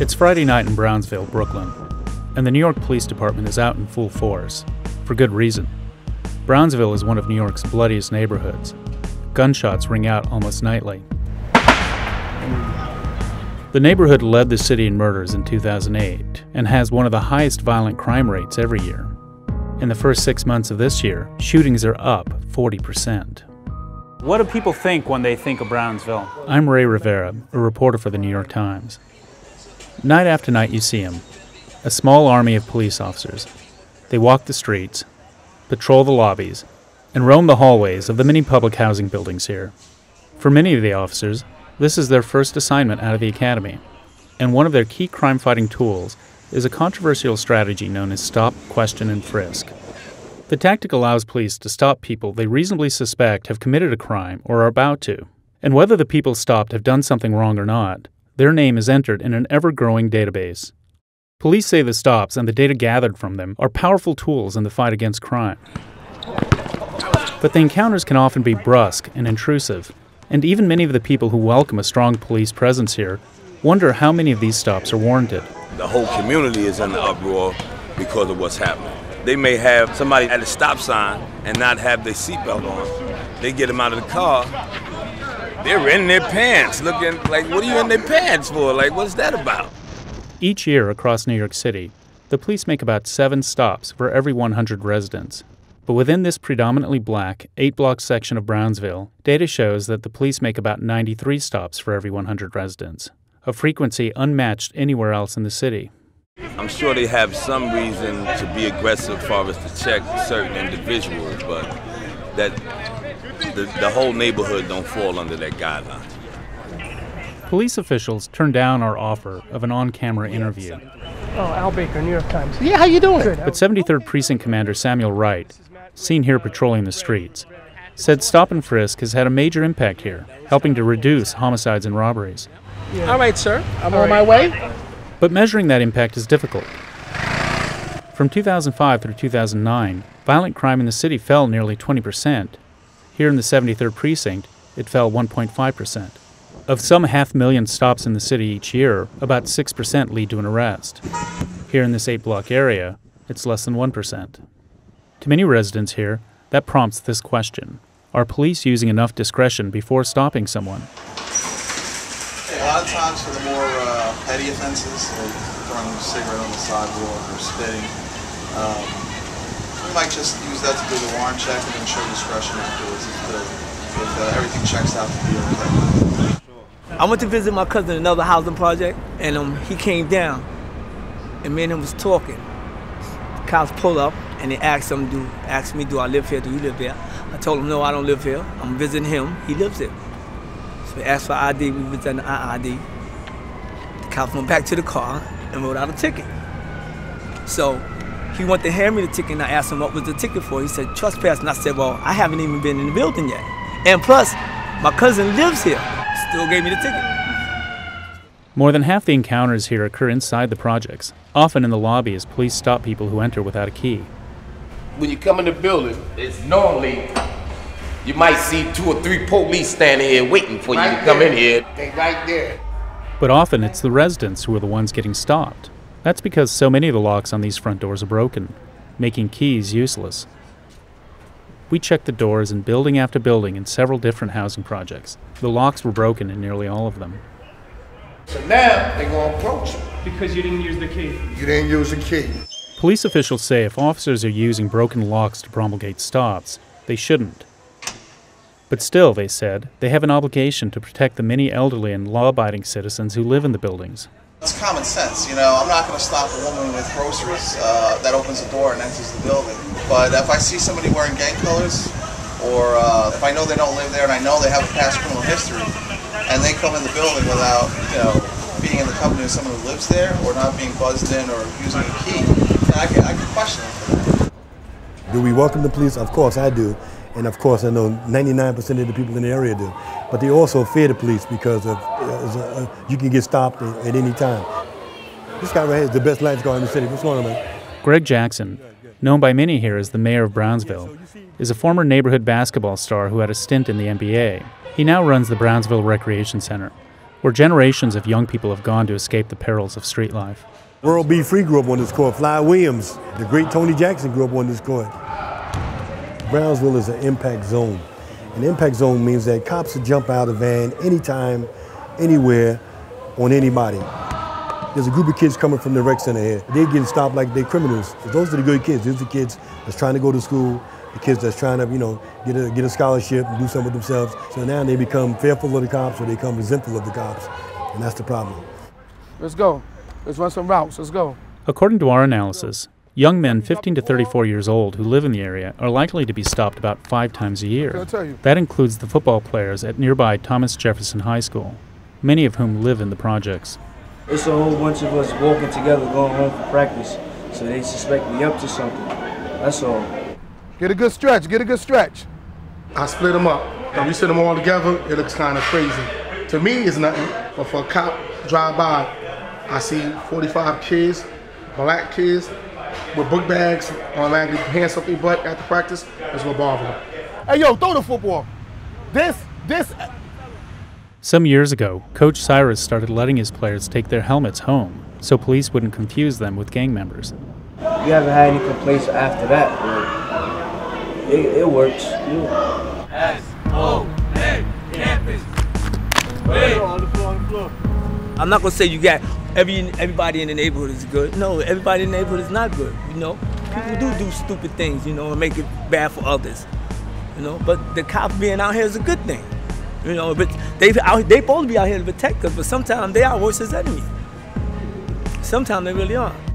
It's Friday night in Brownsville, Brooklyn, and the New York Police Department is out in full force, for good reason. Brownsville is one of New York's bloodiest neighborhoods. Gunshots ring out almost nightly. The neighborhood led the city in murders in 2008 and has one of the highest violent crime rates every year. In the first 6 months of this year, shootings are up 40%. What do people think when they think of Brownsville? I'm Ray Rivera, a reporter for the New York Times. Night after night you see them, a small army of police officers. They walk the streets, patrol the lobbies, and roam the hallways of the many public housing buildings here. For many of the officers, this is their first assignment out of the academy, and one of their key crime-fighting tools is a controversial strategy known as stop, question, and frisk. The tactic allows police to stop people they reasonably suspect have committed a crime or are about to, and whether the people stopped have done something wrong or not, their name is entered in an ever-growing database. Police say the stops and the data gathered from them are powerful tools in the fight against crime. But the encounters can often be brusque and intrusive, and even many of the people who welcome a strong police presence here wonder how many of these stops are warranted. The whole community is in the uproar because of what's happening. They may have somebody at a stop sign and not have their seatbelt on. They get them out of the car. They're in their pants, looking like, what are you in their pants for? Like, what's that about? Each year across New York City, the police make about 7 stops for every 100 residents. But within this predominantly black, 8-block section of Brownsville, data shows that the police make about 93 stops for every 100 residents, a frequency unmatched anywhere else in the city. I'm sure they have some reason to be aggressive as far as to check certain individuals, but that the whole neighborhood don't fall under that guideline. Police officials turned down our offer of an on-camera interview. Oh, Al Baker, New York Times. Yeah, how you doing? Good. But 73rd Precinct Commander Samuel Wright, seen here patrolling the streets, said stop and frisk has had a major impact here, helping to reduce homicides and robberies. Yeah. All right, sir. I'm on my way. But measuring that impact is difficult. From 2005 through 2009, violent crime in the city fell nearly 20%. Here in the 73rd Precinct, it fell 1.5%. Of some 500,000 stops in the city each year, about 6% lead to an arrest. Here in this 8-block area, it's less than 1%. To many residents here, that prompts this question. Are police using enough discretion before stopping someone? A lot of times for the more petty offenses, like throwing a cigarette on the sidewalk or spitting, we might just use that to do the warrant check and ensure discretion afterwards if everything checks out to be okay. I went to visit my cousin in another housing project, and he came down, and me and him was talking. The cops pulled up, and they asked me, do I live here, do you live here? I told him, no, I don't live here. I'm visiting him, he lives here. So they asked for ID, we presented our ID. The cops went back to the car and wrote out a ticket. So he went to hand me the ticket, and I asked him what was the ticket for. He said, trespass, and I said, well, I haven't even been in the building yet. And plus, my cousin lives here. Still gave me the ticket. More than half the encounters here occur inside the projects, often in the lobby as police stop people who enter without a key. When you come in the building, it's normally, you might see 2 or 3 police standing here waiting for you to come in here. They right there. But often it's the residents who are the ones getting stopped. That's because so many of the locks on these front doors are broken, making keys useless. We checked the doors in building after building in several different housing projects. The locks were broken in nearly all of them. So now they're going to approach you. Because you didn't use the key. You didn't use the key. Police officials say if officers are using broken locks to promulgate stops, they shouldn't. But still, they said, they have an obligation to protect the many elderly and law-abiding citizens who live in the buildings. It's common sense, you know, I'm not going to stop a woman with groceries that opens the door and enters the building. But if I see somebody wearing gang colors, or if I know they don't live there and I know they have a past criminal history, and they come in the building without, you know, being in the company of someone who lives there, or not being buzzed in or using a key, I can question them for that. Do we welcome the police? Of course I do. And of course I know 99% of the people in the area do. But they also fear the police because of, you can get stopped at any time. This guy right here is the best lifeguard in the city. What's going on, man? Greg Jackson, known by many here as the mayor of Brownsville, is a former neighborhood basketball star who had a stint in the NBA. He now runs the Brownsville Recreation Center, where generations of young people have gone to escape the perils of street life. World B. Free grew up on this court. Fly Williams, the great Tony Jackson, grew up on this court. Brownsville is an impact zone. An impact zone means that cops will jump out of a van anytime, anywhere, on anybody. There's a group of kids coming from the rec center here. They're getting stopped like they're criminals. Those are the good kids. These are the kids that's trying to go to school, the kids that's trying to, you know, get a scholarship and do something with themselves. So now they become fearful of the cops or they become resentful of the cops, and that's the problem. Let's go. Let's run some routes. Let's go. According to our analysis, young men 15 to 34 years old who live in the area are likely to be stopped about 5 times a year. That includes the football players at nearby Thomas Jefferson High School, many of whom live in the projects. It's a whole bunch of us walking together going home for practice, so they suspect me up to something. That's all. Get a good stretch, get a good stretch. I split them up. When we sit them all together, it looks kind of crazy. To me, it's nothing, but for a cop drive by, I see 45 kids, black kids, with book bags, online, hands up their butt after practice. That's what bothers them. Hey, yo, throw the football. This. Some years ago, Coach Cyrus started letting his players take their helmets home so police wouldn't confuse them with gang members. We haven't had any complaints after that, but it works. S.O.A. Campus. On the floor, on the floor. I'm not going to say you got everybody in the neighborhood is good. No, everybody in the neighborhood is not good, you know. People do stupid things, you know, and make it bad for others, you know. But the cop being out here is a good thing, you know. But they supposed to be out here to protect us, but sometimes they are worse as enemies. Sometimes they really are.